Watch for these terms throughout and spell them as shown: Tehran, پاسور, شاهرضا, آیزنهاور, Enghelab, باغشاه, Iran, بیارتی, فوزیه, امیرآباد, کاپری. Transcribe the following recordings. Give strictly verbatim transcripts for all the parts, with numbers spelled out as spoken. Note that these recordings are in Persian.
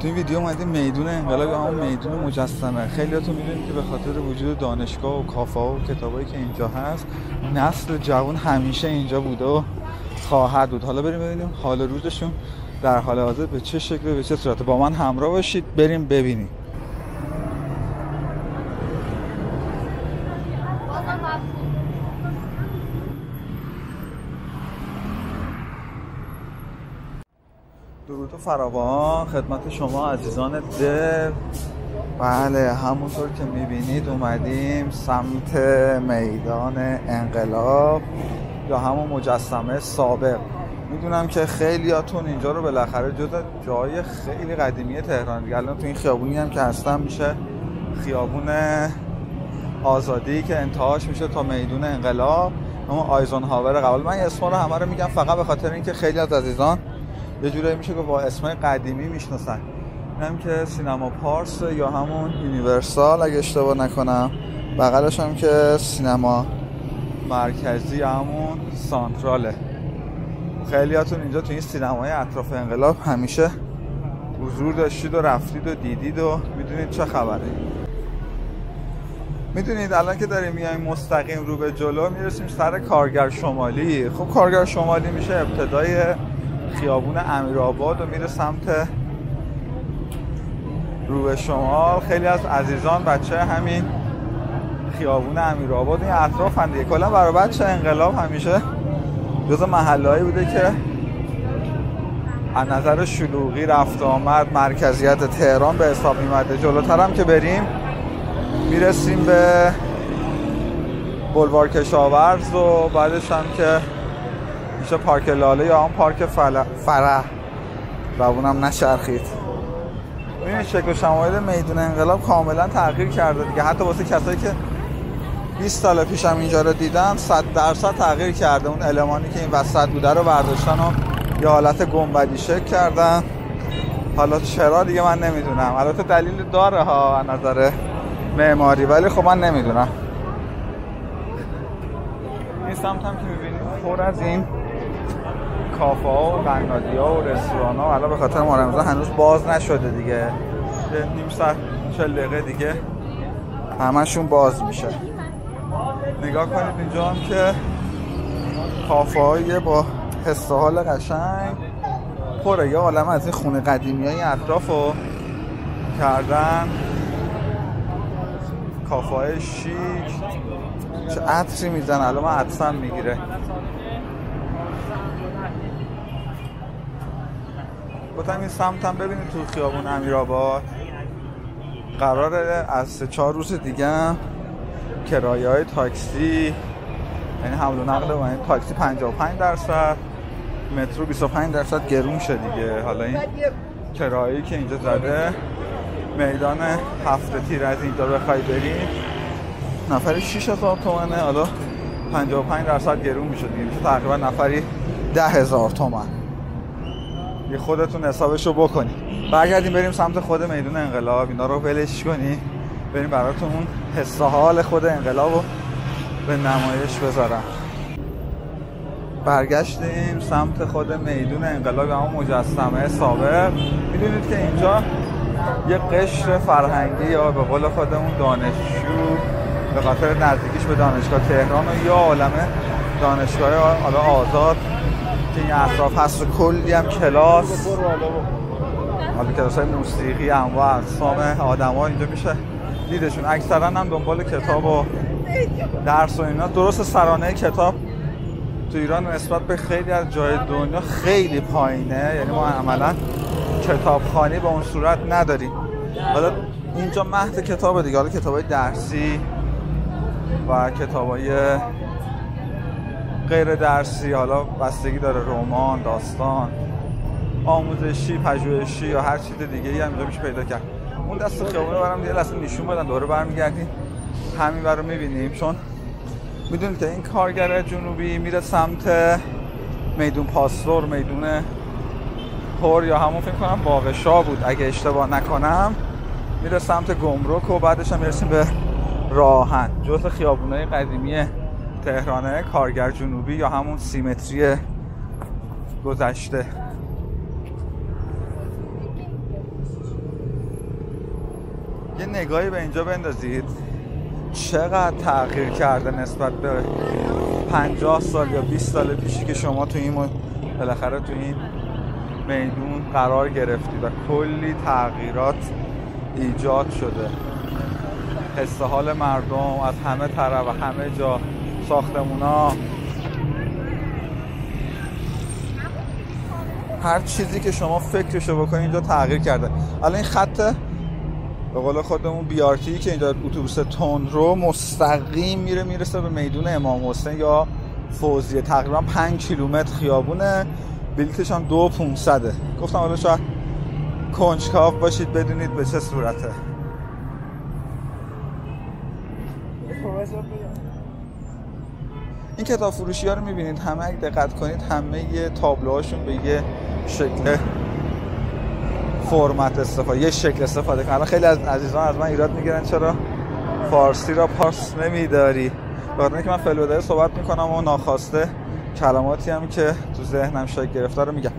تو این ویدیو اومدیم میدون انقلاب، همون میدون مجسمه. خیلیاتون میدونید که به خاطر وجود دانشگاه و کافه و کتابایی که اینجا هست، نسل جوان همیشه اینجا بوده و خواهد بود. حالا بریم ببینیم حال روزشون در حال حاضر به چه شکل و به چه صورت. با من همراه باشید بریم ببینیم. درود و فراوان خدمت شما عزیزان دل. بله، همونطور که میبینید اومدیم سمت میدان انقلاب یا همون مجسمه سابق. میدونم که خیلیاتون اینجا رو بالاخره جز جای خیلی قدیمی تهران دیگه، الان تو این خیابونی هم که هستم میشه خیابون آزادی که انتهاش میشه تا میدون انقلاب، اما آیزنهاور قبل. من اسما رو همه رو میگم فقط به خاطر اینکه خیلی از عزیزان یه جورایی میشه که با اسمای قدیمی میشناسن. اینم که سینما پارس یا همون یونیورسال اگه اشتباه نکنم، بغلش هم که سینما مرکزی همون سانتراله. خیلیاتون اینجا تو این سینمای اطراف انقلاب همیشه حضور داشتید و رفتید و دیدید و میدونید چه خبره. میدونید الان که داریم میایم مستقیم رو به جلو میرسیم سر کارگر شمالی. خب کارگر شمالی میشه ابتدای خیابون امیرآباد و میره سمت رو به شمال. خیلی از عزیزان بچه همین خیابون امیرآباد این اطراف هم دیگه، کلا برای بچه انقلاب همیشه جزو محله‌ای بوده که از نظر شلوغی رفت آمد مرکزیت تهران به حساب می‌آمده. جلوتر هم که بریم میرسیم به بلوار کشاورز و بعدش هم که میشه پارک لاله یا هم پارک فرح. روونم نشرخید. ببینید شکل و شمایل میدون انقلاب کاملا تغییر کرده دیگه، حتی واسه کسایی که بیست سال پیش هم اینجا رو دیدن صد درصد تغییر کرده. اون المانی که این وسط بوده رو برداشتن و یه حالت گنبدی شکل کردن. حالا چرا دیگه من نمیدونم، البته دلیل داره ها از نظر معماری، ولی خب من نمیدونم. این سمت هم که میبینید پر از این کافه ها و قنادی ها و رستوران ها، الان به خاطر ماه رمضان هنوز باز نشده دیگه، نیم ساعت چهل دقیقه دیگه همشون باز میشه. نگاه کنید اینجا هم که کافه هایی با حس و حال قشنگ پره. یه عالمه از این خونه قدیمی های اطراف رو کردن کافه های شیک. چه عطری میزن، الان من عطسم میگیره. بودم این سمت هم ببینید تو خیابون امیرآباد قراره از چهار روز دیگه کرایه های تاکسی، یعنی حمل و نقل و تاکسی پنجاه و پنج درصد، مترو بیست و پنج درصد گرون شد دیگه. حالا این کرایه‌ای که اینجا زده میدان هفت تیر از اینجا بخوای بریم نفری شش هزار تومنه، حالا پنجاه و پنج درصد گرون میشه دیگه، تقریبا نفری ده هزار تومن. یه خودتون حسابشو بکنید. برگردیم بریم سمت خود میدون انقلاب، اینا رو ولش کنی بریم براتون اون حس و حال خود انقلاب رو به نمایش بذارم. برگشتیم سمت خود میدون انقلاب همون مجسمه سابق. میدونید که اینجا یه قشر فرهنگی یا به قول خودمون دانشجو به خاطر نزدیکیش به دانشگاه تهران و یا عالمه دانشگاه حالا آزاد که این اطراف هست و کلی هم کلاس، حالا کلاس های موسیقی هم و اقسام آدم ها اینجا میشه دیدشون. اکثرا هم دنبال کتاب و درس و اینا. درست سرانه کتاب تو ایران نسبت به خیلی از جای دنیا خیلی پایینه، یعنی ما عملا کتابخوانی به اون صورت نداریم. حالا اینجا مهد کتاب دیگه، حالا کتاب های درسی و کتاب های غیر درسی، حالا بستگی داره رمان، داستان، آموزشی، پژوهشی یا هر چیز دیگه ای هم اینجا میشه پیدا کرد. اون دست خیابون رو برام دیگه اصلا نشون بدن، دوباره برمیگردیم همین ور رو میبینیم. چون میدونید که این کارگر جنوبی میره سمت میدون پاسور، میدون پر یا همون فکر کنم باغشاه بود اگه اشتباه نکنم، میره سمت گمرک و بعدش هم میرسیم به راهن. جزء خیابونای قدیمی تهرانه کارگر جنوبی یا همون سیمتری گذشته. یه نگاهی به اینجا بندازید چقدر تغییر کرده نسبت به پنجاه سال یا بیست سال پیشی که شما تو این بالاخره تو این میدون قرار گرفتید و کلی تغییرات ایجاد شده. حس حال مردم از همه طرف و همه جا، ساختمونا، هر چیزی که شما فکرشو بکنید اینجا تغییر کرده. الان این خط به قول خودمون بیارتی که اینجا اتوبوس تند رو مستقیم میره میرسه به میدون امام حسین یا فوزیه، تقریبا پنج کیلومتر خیابونه، بلیتش هم دو هزار و پانصد. گفتم حالا شاید کنجکاو باشید بدونید به چه صورته. این کتاب فروشی ها رو میبینید همه اگه دقت کنید همه یه تابلوهاشون به یه شکل فرمت استفاده یه شکل استفاده کنن. الان خیلی از عزیزان از من ایراد میگیرن چرا فارسی را پارس نمیداری، بخاطر اینکه من فلودای صحبت میکنم و ناخواسته کلماتی هم که تو ذهنم شکل گرفته رو میگم.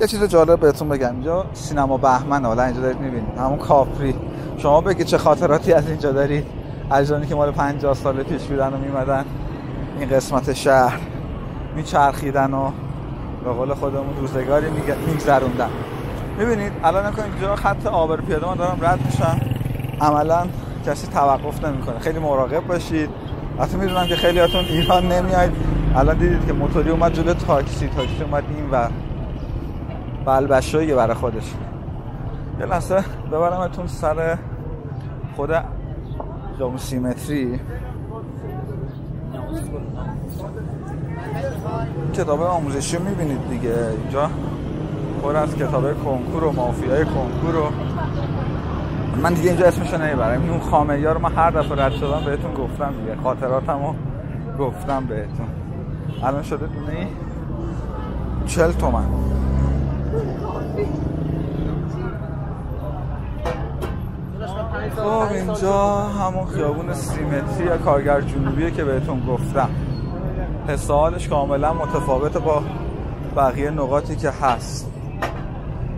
یه چیز جالب بهتون بگم، اینجا سینما بهمن، حالا اینجا دارید میبینید همون کاپری. شما بگید چه خاطراتی از اینجا دارید، عزیزانی که مال پنجاه سال پیش بودن و میمدن این قسمت شهر میچرخیدن و به قول خودمون روزگاری میگذروندن. میبینید الان نکنید اینجا خط عابر پیاده من دارم رد میشم، عملا کسی توقف نمیکنه، خیلی مراقب باشید. حتی میدونم که خیلیاتون ایران نمیاید، الان دیدید که موتوری اومد جلو تاکسی، تاکسی اومد این و بلبشویه برای خودش. یه لحظه ببرمتون سر خود جام سیمتری. کتاب آموزشی میبینید دیگه اینجا پر از کتاب کنکور و مافیای کنکور و من دیگه اینجا اسمشو نمیبرم، اون خامه‌ای رو من هر دفعه رد شدم بهتون گفتم دیگه، خاطراتمو گفتم بهتون. الان شده دونه چهل تومن. خب اینجا همون خیابون سیمتری یا کارگر جنوبیه که بهتون گفتم، حس و حالش کاملا متفاوته با بقیه نقاطی که هست.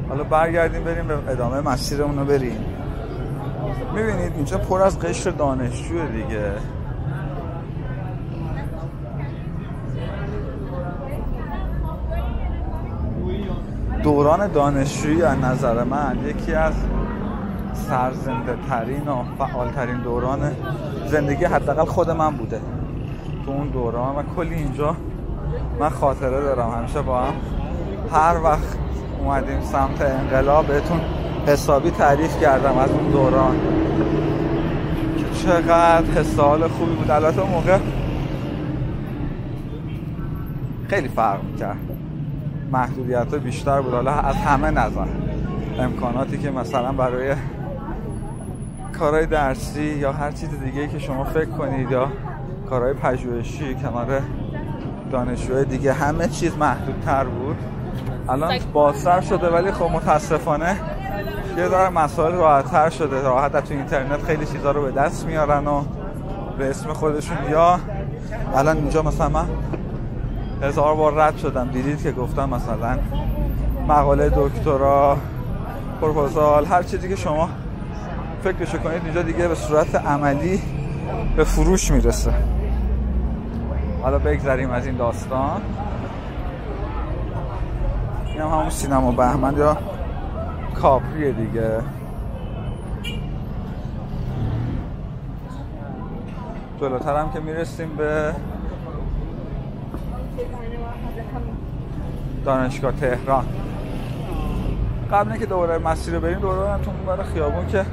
حالا برگردیم بریم به ادامه مسیرمون رو بریم. میبینید اینجا پر از قشر دانشجوه دیگه، دوران دانشجویی از نظر من یکی از سرزنده ترین و فعال ترین دوران زندگی حداقل خود من بوده. تو اون دوران و کلی اینجا من خاطره دارم، همیشه با هم هر وقت اومدیم سمت انقلاب بهتون حسابی تعریف کردم از اون دوران که چقدر حس و حال خوبی بود. البته اون موقع خیلی فرق می‌کرد، محدودیت‌ها بیشتر بود حالا از همه نظر، امکاناتی که مثلا برای کارهای درسی یا هر چیز دیگه که شما فکر کنید یا کارهای پژوهشی کنار دانشجوهای دیگه همه چیز محدودتر بود. الان بازتر شده ولی خب متاسفانه یه داره مسائل راحت‌تر شده، راحت تو اینترنت خیلی چیزا رو به دست میارن و به اسم خودشون. یا الان اینجا مثلا من هزار بار رد شدم، دیدید که گفتم مثلا مقاله دکترا، پروپوزال، هر چیزی که شما فکرشو کنید اینجا دیگه به صورت عملی به فروش میرسه. حالا بگذریم از این داستان. این هم همون سینما بهمن یا کاپریه دیگه. جلوتر هم که میرسیم به دانشگاه تهران. قبل اینکه دوباره مسیر رو بریم دوباره هم تو اون خیابون که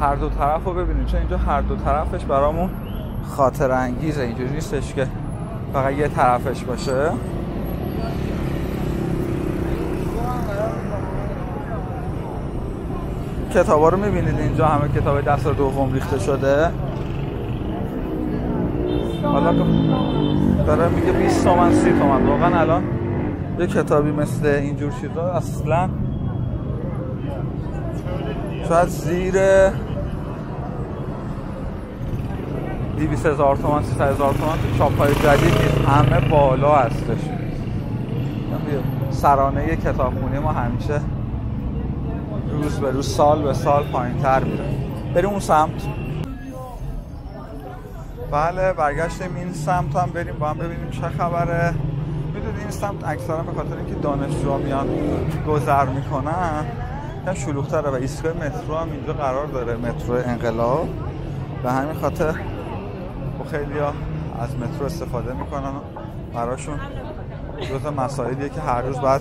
هر دو طرف رو ببینیم، چون اینجا هر دو طرفش برامون خاطر انگیزه، اینجوری نیستش که فقط یه طرفش باشه. کتابا رو میبینید اینجا همه کتاب دست دوم ریخته شده. حالا داره میگه بیست تومن سی تومن، واقعا الان یه کتابی مثل اینجور چیزا اصلا شاید زیر دیویس هزار تومن سی هزار تومن تو چاپ های جدید نیست، همه بالا هستش. سرانه کتابخونه ما همیشه روز به روز، سال به سال پایین تر میره. بریم اون سمت. بله برگشتیم این سمت هم، بریم با هم ببینیم چه خبره. میدونید این سمت اکثرا به خاطر اینکه دانشجوها میان گذر میکنن یه شلوغ‌تره و ایستگاه مترو هم اینجا قرار داره، مترو انقلاب، به همین خاطر خیلیا از مترو استفاده میکنن، براشون جزء مسائلیه که هر روز باید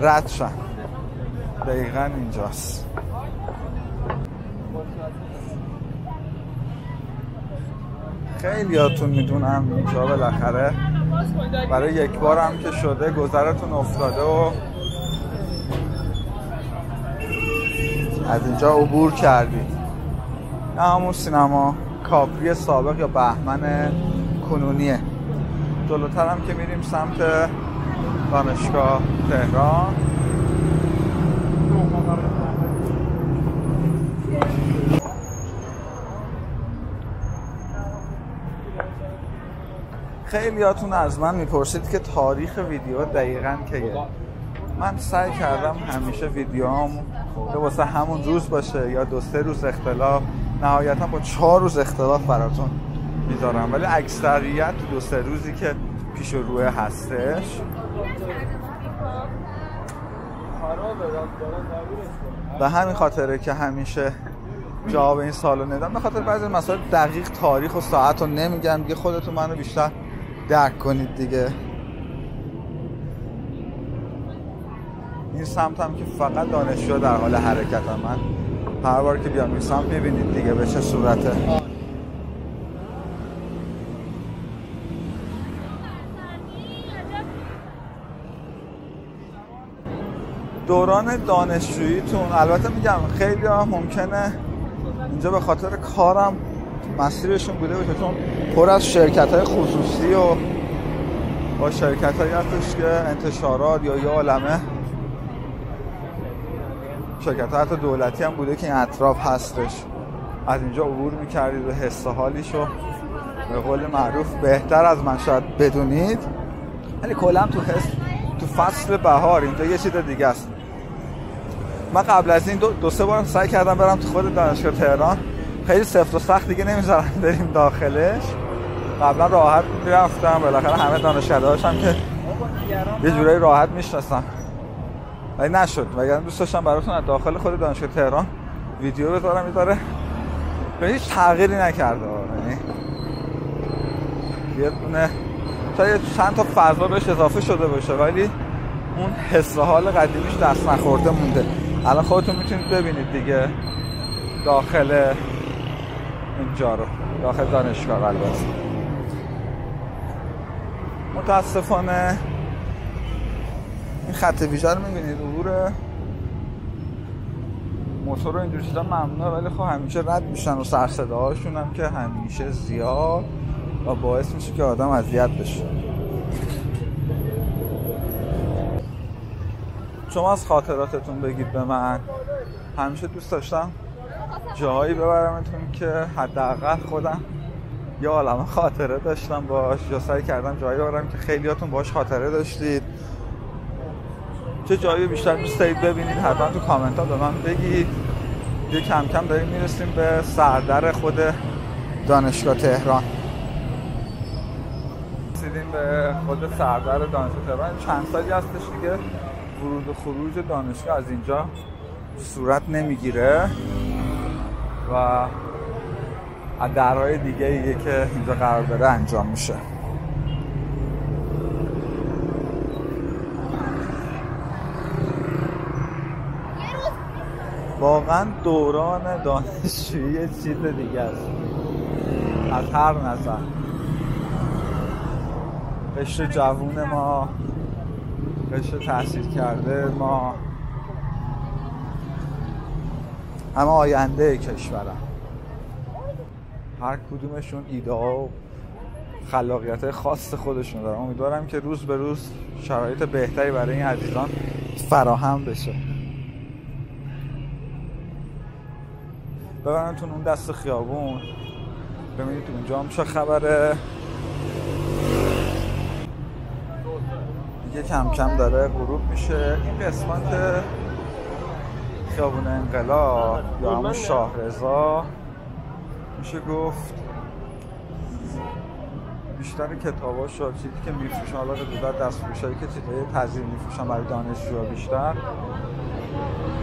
رد شن. دقیقا اینجاست. خیلیاتون میدونم اینجا بالاخره برای یک بار هم که شده گذرتون افتاده و از اینجا عبور کردید. نه همون سینما کاپری سابق یا بهمن کنونیه. جلوتر هم که میریم سمت دانشگاه تهران. خیلیاتون از من میپرسید که تاریخ ویدیو دقیقاً کیه. من سعی کردم همیشه ویدیوام که واسه همون روز باشه یا دو سه روز اختلاف، نهایتا با چهار روز اختلاف براتون میذارم، ولی اکثریت دو سه روزی که پیش و روی هستش. به همین خاطره که همیشه جواب این سالو ندم، به خاطر بعضی مسائل دقیق تاریخ و ساعت رو نمیگم دیگه، خودتون منو بیشتر درک کنید دیگه. این سمت هم که فقط دانشجو در حال حرکت هم. من هر بار که بیام این سمت میبینید دیگه به چه صورته. دوران دانشجوییتون، البته میگم خیلی ها ممکنه اینجا به خاطر کارم مسیرشون بوده باشه، چون پر از شرکت های خصوصی و با شرکت هایی هستش که انتشارات یا یه عالمه شرکت ها حتی دولتی هم بوده که این اطراف هستش. از اینجا عبور میکردید و حس حالیشو به قول معروف بهتر از من شاید بدونید، ولی کلا تو حس تو فصل بهار اینجا یه چیز دیگه است. من قبل از این دو, دو سه بارم سعی کردم برم تو خود دانشگاه تهران، خیلی سفت و سخت دیگه نمیذارن بریم داخلش. قبلا راحت میرفتم، بالاخره همه دانشگاه‌هاشم هم که یه جورایی راحت میشناسم، ولی نشد. وگرنه دوست داشتم براتون از داخل خود دانشگاه تهران ویدیو بذارم. داره به هیچ تغییری نکرده، یعنی یه دونه شاید چند تا فضا بهش اضافه شده باشه، ولی اون حس و حال قدیمیش دست نخورده مونده. الان خودتون میتونید ببینید دیگه داخل اینجا رو، داخل دانشگاه. البته متاسفانه این خط ویژه رو میبینید، عبور موتور رو اینجور چیزا ممنوعه، ولی خب همیشه رد میشن و سر صداهاشون هم که همیشه زیاد و باعث میشه که آدم اذیت بشه. شما از خاطراتتون بگید به من. همیشه دوست داشتم جاهایی ببرمتون که حداقل خودم یا عالمه خاطره داشتم باش، یا سعی کردم جایی ببرم که خیلیاتون باش خاطره داشتید. چه جایی بیشتر دوست دارید ببینید حتما تو کامنت ها به من بگید. دیگه کم کم داریم میرسیم به سردر خود دانشگاه تهران. رسیدیم به خود سردر دانشگاه تهران. چند سالی هستش دیگه ورود و خروج دانشگاه از اینجا صورت نمیگیره و از درهای دیگه ایه که اینجا قرار داره انجام میشه. واقعا دوران دانشجویی یه چیز دیگه است از هر نظر. قشر جوون ما، قشر تحصیل کرده ما، همه آینده کشورم، هر کدومشون ایده ها و خلاقیت خاص خودشون دارن. امیدوارم که روز به روز شرایط بهتری برای این عزیزان فراهم بشه. ببرنتون اون دست خیابون، ببینید اونجا هم چه خبره. دیگه کم کم داره غروب میشه. این قسمت خیابون انقلاب یا همون شاهرضا میشه گفت بیشتر کتاباش و چیزی که میفروشن، حالا به دستفروشایی که چیزهای تزیین میفروشن برای دانشجوها، بیشتر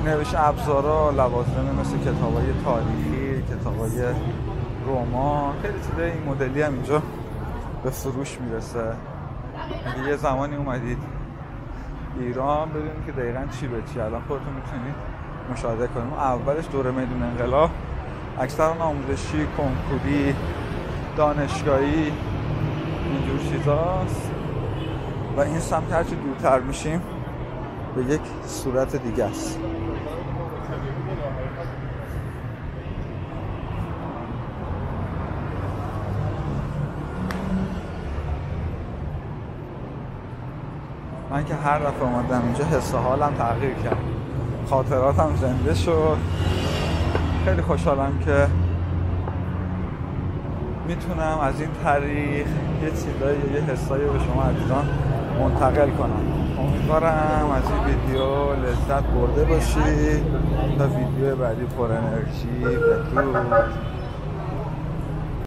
نوشت ابزارا، لوازم مثل کتابای تاریخی، کتابای رمان، خیلی چیزای این مدلی هم اینجا به فروش میرسه. اگه یه زمانی اومدید ایران ببینیم که دقیقاً چی به چی، الان خودتون میتونید مشاهده کنیم. اولش دوره میدون انقلاب، اکثر اون آموزشی، کنکوری، دانشگاهی، اینجور چیزاست و این سمت هرچی دورتر میشیم به یک صورت دیگه است. من که هر دفعه اومدم اینجا حس و حالم تغییر کرد، خاطراتم زنده شد. خیلی خوشحالم که میتونم از این طریق یه چیزایی، یه حسایی به شما عزیزان منتقل کنم. امیدوارم از این ویدیو لذت برده باشید. تا ویدیو بعدی پر انرژی بدرود.